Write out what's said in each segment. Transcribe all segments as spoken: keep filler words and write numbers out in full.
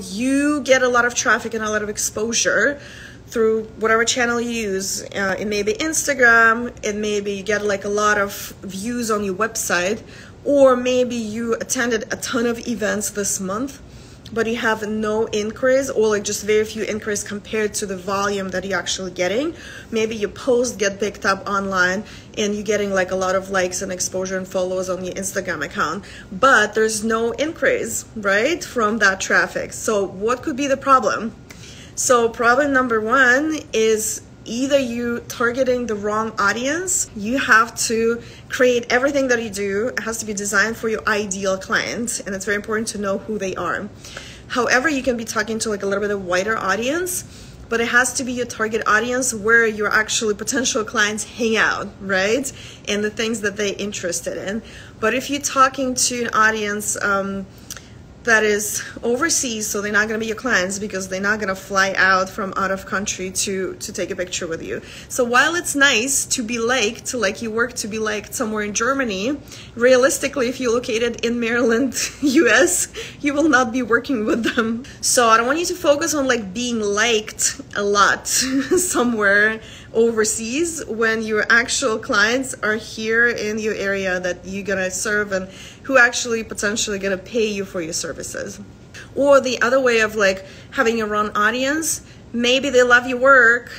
You get a lot of traffic and a lot of exposure through whatever channel you use. Uh, it may be Instagram, it may be you get like a lot of views on your website, or maybe you attended a ton of events this month, but you have no increase or like just very few increase compared to the volume that you're actually getting. Maybe your posts get picked up online and you're getting like a lot of likes and exposure and followers on your Instagram account, but there's no increase, right, from that traffic. So what could be the problem? So problem number one is either you targeting the wrong audience. You have to create everything that you do. It has to be designed for your ideal client, and it's very important to know who they are. However, you can be talking to like a little bit of wider audience, but it has to be your target audience where your actually potential clients hang out, right? And the things that they're interested in. But if you're talking to an audience um, that is overseas, so they're not going to be your clients because they're not going to fly out from out of country to to take a picture with you. So while it's nice to be liked, like you work to be liked somewhere in Germany, realistically, if you're located in Maryland, U S, you will not be working with them. So I don't want you to focus on like being liked a lot somewhere overseas when your actual clients are here in your area that you're gonna serve and who actually potentially gonna pay you for your services. Or the other way of like having your own audience, maybe they love your work,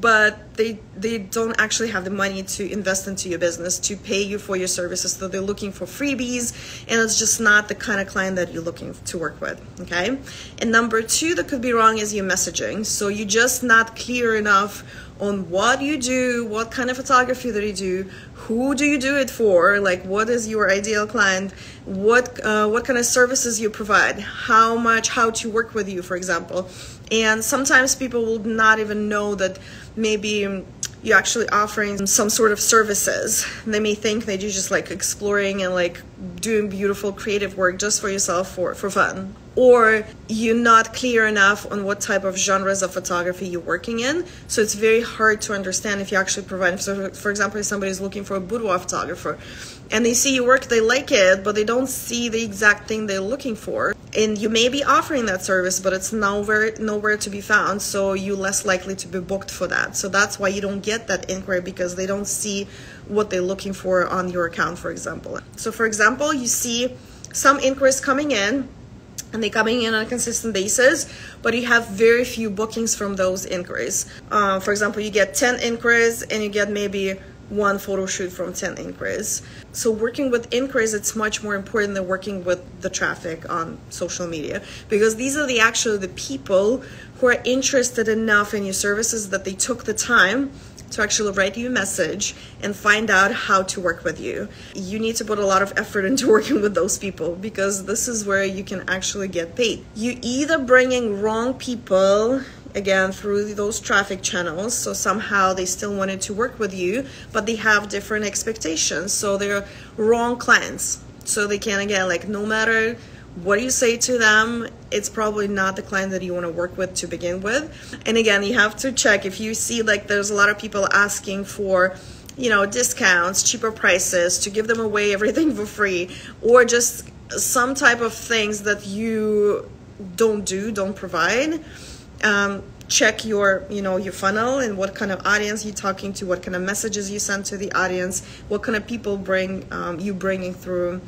but they they don't actually have the money to invest into your business, to pay you for your services, so they're looking for freebies, and it's just not the kind of client that you're looking to work with, okay? And number two that could be wrong is your messaging. So you're just not clear enough on what you do, what kind of photography that you do, who do you do it for, like what is your ideal client, what uh, what kind of services you provide, how much, how to work with you, for example. And sometimes people will not even know that maybe you're actually offering some sort of services. They may think that you're just like exploring and like doing beautiful creative work just for yourself for, for fun. Or you're not clear enough on what type of genres of photography you're working in. So it's very hard to understand if you actually provide. So for example, if somebody's looking for a boudoir photographer and they see your work, they like it, but they don't see the exact thing they're looking for. And you may be offering that service, but it's nowhere, nowhere to be found. So you're less likely to be booked for that. So that's why you don't get that inquiry, because they don't see what they're looking for on your account, for example. So for example, you see some inquiries coming in, and they're coming in on a consistent basis, but you have very few bookings from those inquiries. Uh, for example, you get ten inquiries and you get maybe one photo shoot from ten inquiries. So working with inquiries, it's much more important than working with the traffic on social media, because these are the actually the people who are interested enough in your services that they took the time to actually write you a message and find out how to work with you. You need to put a lot of effort into working with those people, because this is where you can actually get paid. You're either bringing wrong people, again, through those traffic channels, so somehow they still wanted to work with you, but they have different expectations, so they're wrong clients. So they can, again, like no matter what you say to them, it's probably not the client that you want to work with to begin with. And again, you have to check if you see like there's a lot of people asking for, you know, discounts, cheaper prices, to give them away everything for free, or just some type of things that you don't do, don't provide. Um, check your, you know, your funnel and what kind of audience you're talking to, what kind of messages you send to the audience, what kind of people bring um, you bringing through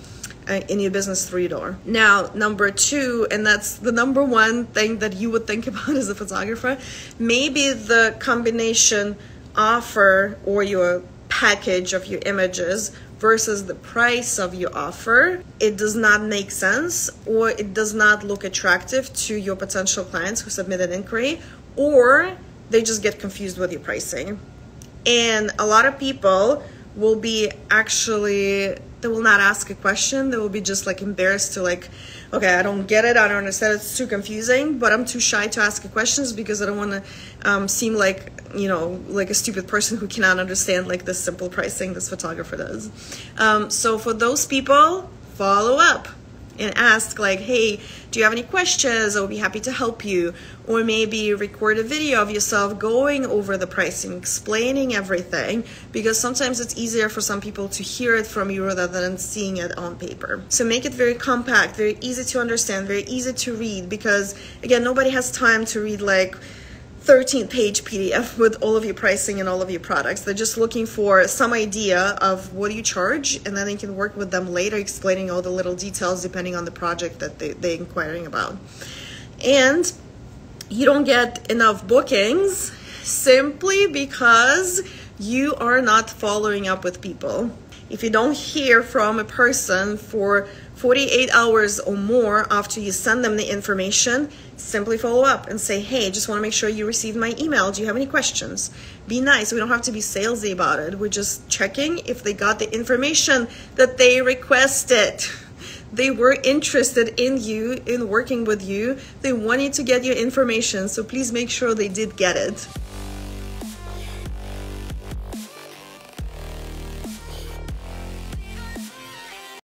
in your business through your door. Now, number two, and that's the number one thing that you would think about as a photographer, maybe the combination offer or your package of your images versus the price of your offer, it does not make sense, or it does not look attractive to your potential clients who submit an inquiry, or they just get confused with your pricing. And a lot of people will be actually, they will not ask a question. They will be just like embarrassed to like, okay, I don't get it. I don't understand. It's too confusing, but I'm too shy to ask questions because I don't want to um, seem like, you know, like a stupid person who cannot understand like this simple pricing this photographer does. Um, so for those people, follow up. and ask like, hey, do you have any questions? I'll be happy to help you. Or maybe record a video of yourself going over the pricing, explaining everything, because sometimes it's easier for some people to hear it from you rather than seeing it on paper. So make it very compact, very easy to understand, very easy to read, because again, nobody has time to read like thirteen page P D F with all of your pricing and all of your products. They're just looking for some idea of what you charge, and then they can work with them later, explaining all the little details depending on the project that they, they're inquiring about. And you don't get enough bookings simply because you are not following up with people. If you don't hear from a person for forty-eight hours or more after you send them the information, simply follow up and say, hey, just want to make sure you received my email. Do you have any questions? Be nice. We don't have to be salesy about it. We're just checking if they got the information that they requested. They were interested in you, in working with you. They wanted to get your information, so please make sure they did get it.